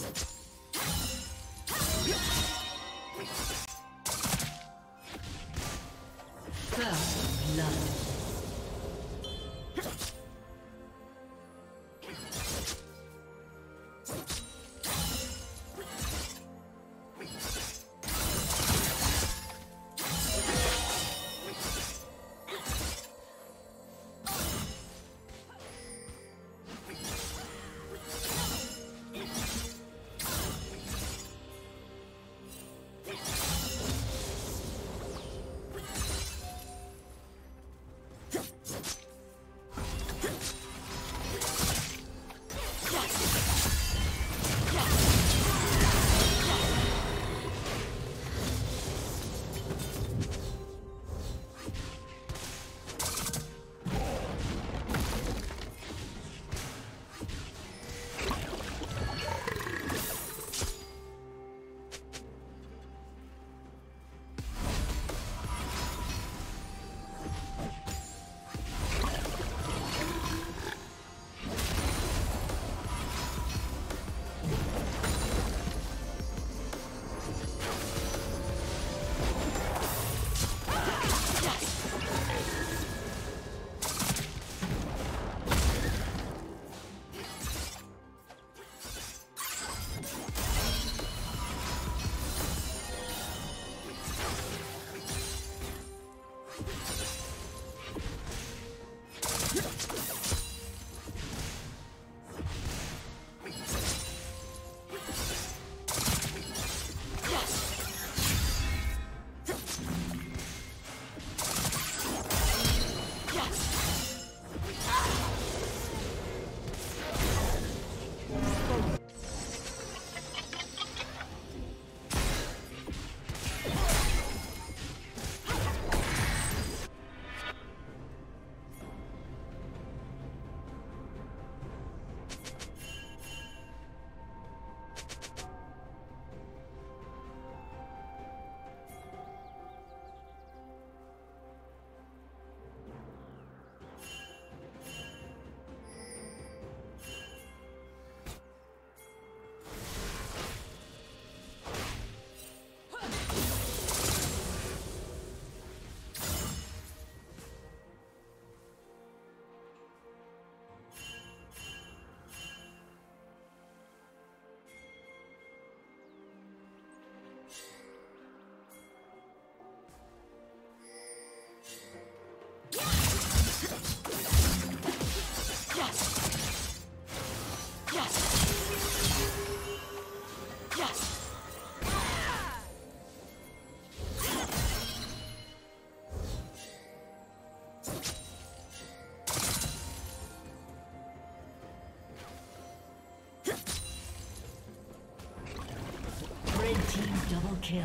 First blood. Double kill.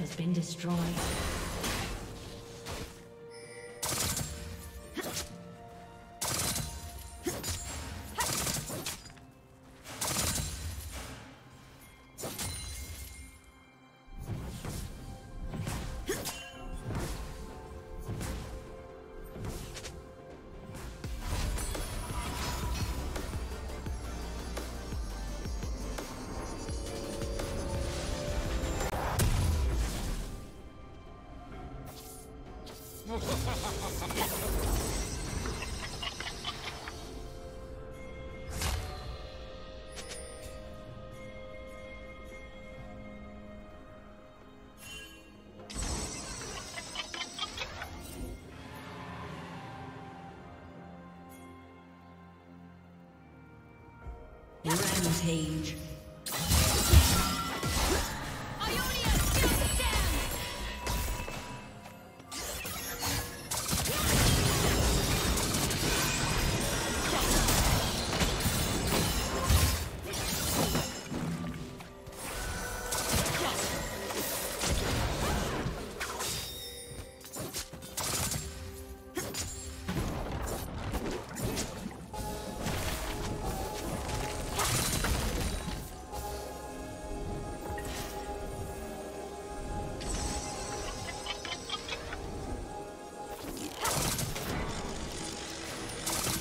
Has been destroyed. Rampage. IONIA, get down!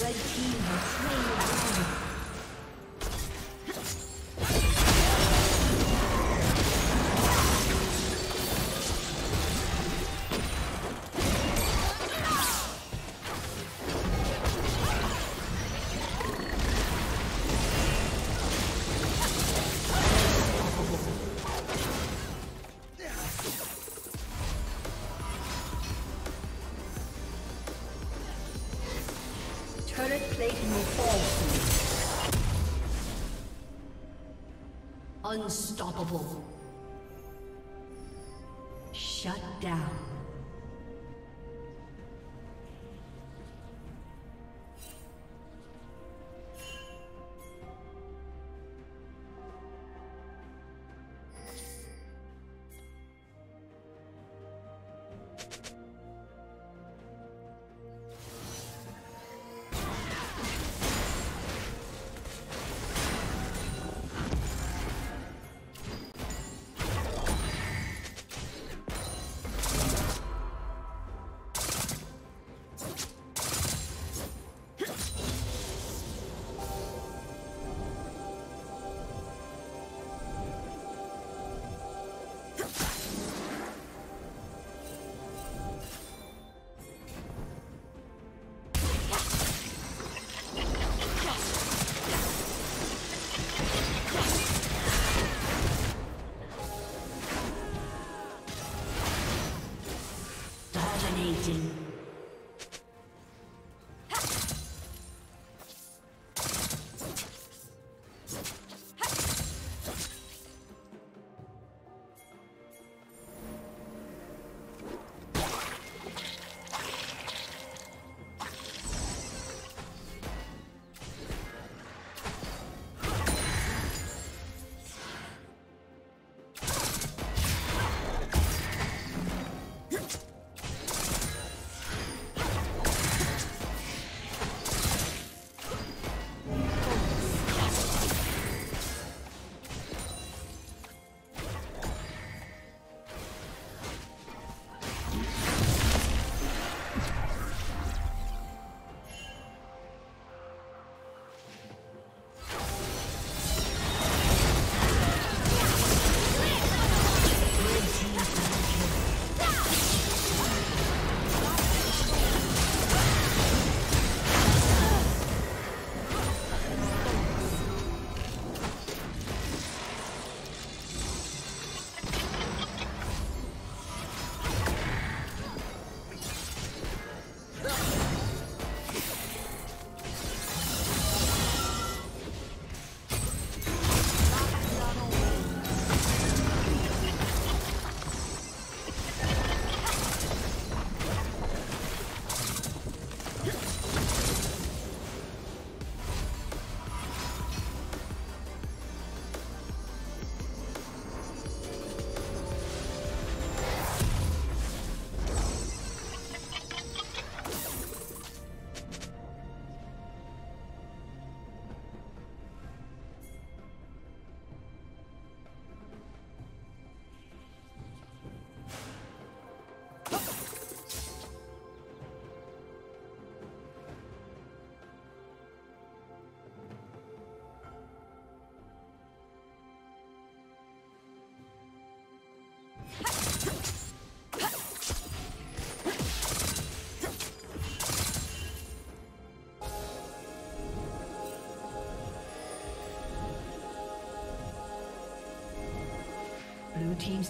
Red team has slain the dragon. Unstoppable. Shut down. Blue team's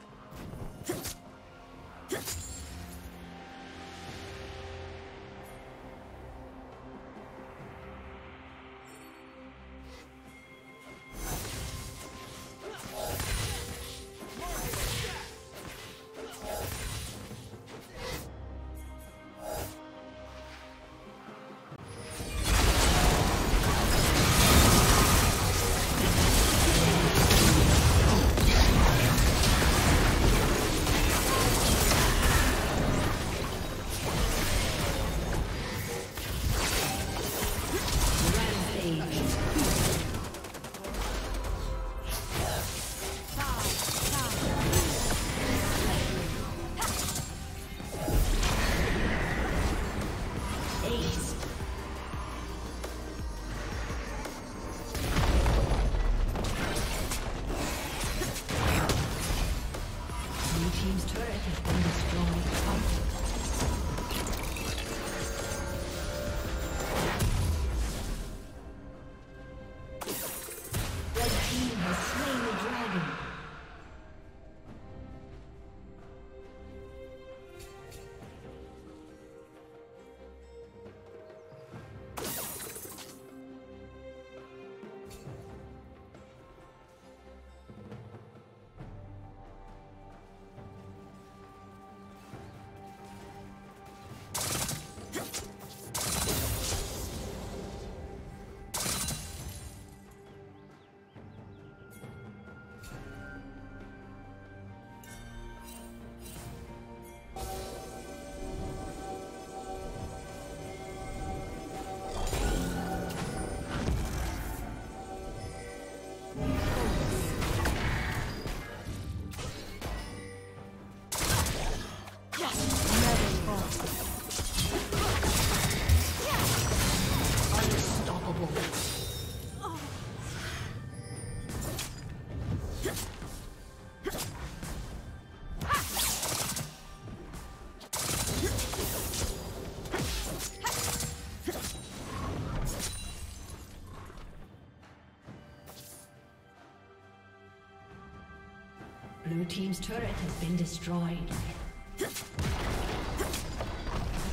Blue team's turret has been destroyed.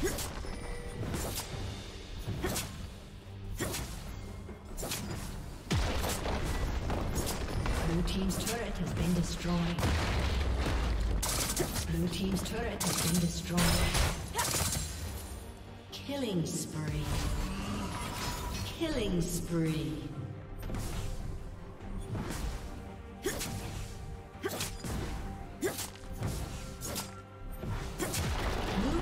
Blue team's turret has been destroyed. Blue team's turret has been destroyed. Killing spree. Killing spree. Blue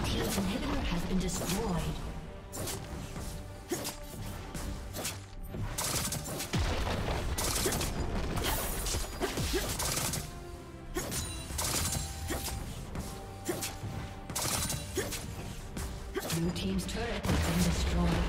team's turret has been destroyed.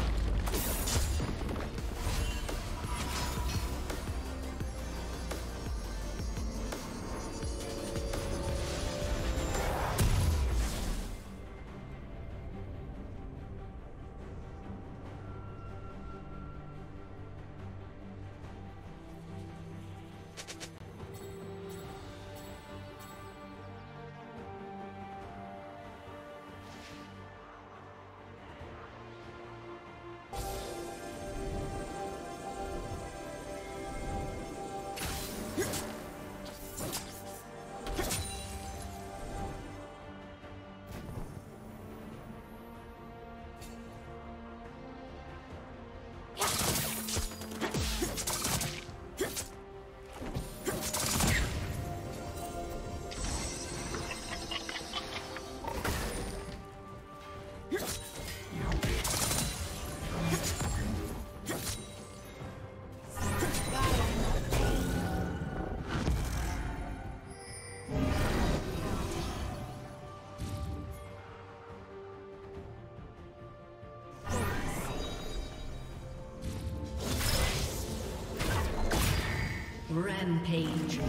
Rampage.